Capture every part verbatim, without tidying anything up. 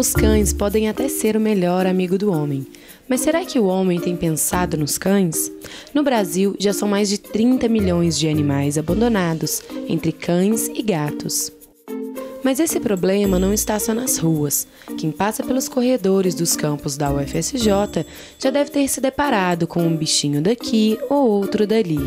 Os cães podem até ser o melhor amigo do homem, mas será que o homem tem pensado nos cães? No Brasil, já são mais de trinta milhões de animais abandonados, entre cães e gatos. Mas esse problema não está só nas ruas. Quem passa pelos corredores dos campos da U F S J já deve ter se deparado com um bichinho daqui ou outro dali.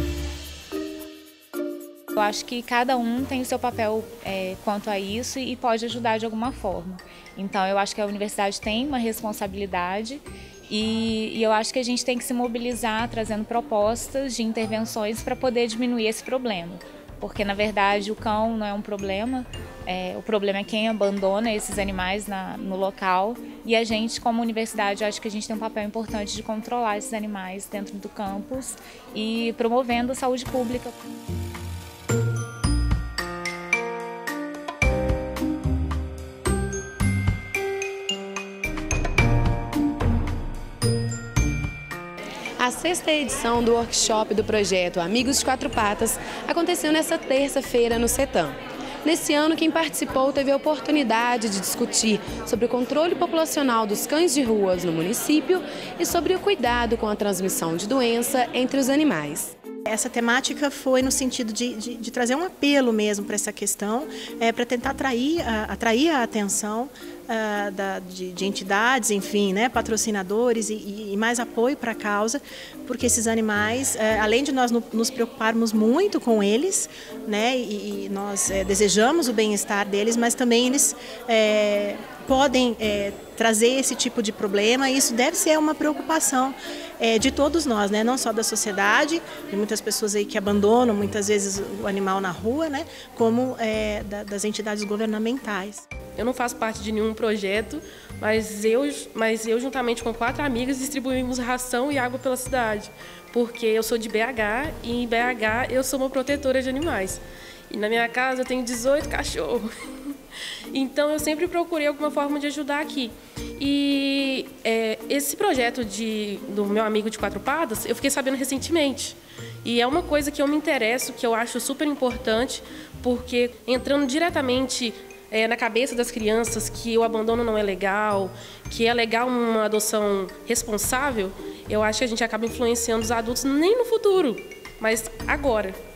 Eu acho que cada um tem o seu papel é, quanto a isso e pode ajudar de alguma forma. Então, eu acho que a universidade tem uma responsabilidade e, e eu acho que a gente tem que se mobilizar trazendo propostas de intervenções para poder diminuir esse problema. Porque, na verdade, o cão não é um problema, é, o problema é quem abandona esses animais na, no local. E a gente, como universidade, acho que a gente tem um papel importante de controlar esses animais dentro do campus e promovendo a saúde pública. A sexta edição do workshop do projeto Amigos de Quatro Patas aconteceu nesta terça-feira no CETAM. Nesse ano, quem participou teve a oportunidade de discutir sobre o controle populacional dos cães de ruas no município e sobre o cuidado com a transmissão de doença entre os animais. Essa temática foi no sentido de, de, de trazer um apelo mesmo para essa questão, é, para tentar atrair a, atrair a atenção a, da, de, de entidades, enfim, né, patrocinadores e, e mais apoio para a causa, porque esses animais, é, além de nós no, nos preocuparmos muito com eles, né, e, e nós é, desejamos o bem-estar deles, mas também eles é, podem é, trazer esse tipo de problema, e isso deve ser uma preocupação é, de todos nós, né, não só da sociedade, de muitas pessoas aí que abandonam muitas vezes o animal na rua, né, como é, da, das entidades governamentais. Eu não faço parte de nenhum projeto, mas eu, mas eu juntamente com quatro amigas distribuímos ração e água pela cidade, porque eu sou de B H e em B H eu sou uma protetora de animais. E na minha casa eu tenho dezoito cachorros. Então eu sempre procurei alguma forma de ajudar aqui. E é, esse projeto de, do meu amigo de Quatro Patas, eu fiquei sabendo recentemente. E é uma coisa que eu me interesso, que eu acho super importante, porque entrando diretamente é, na cabeça das crianças que o abandono não é legal, que é legal uma adoção responsável, eu acho que a gente acaba influenciando os adultos nem no futuro, mas agora.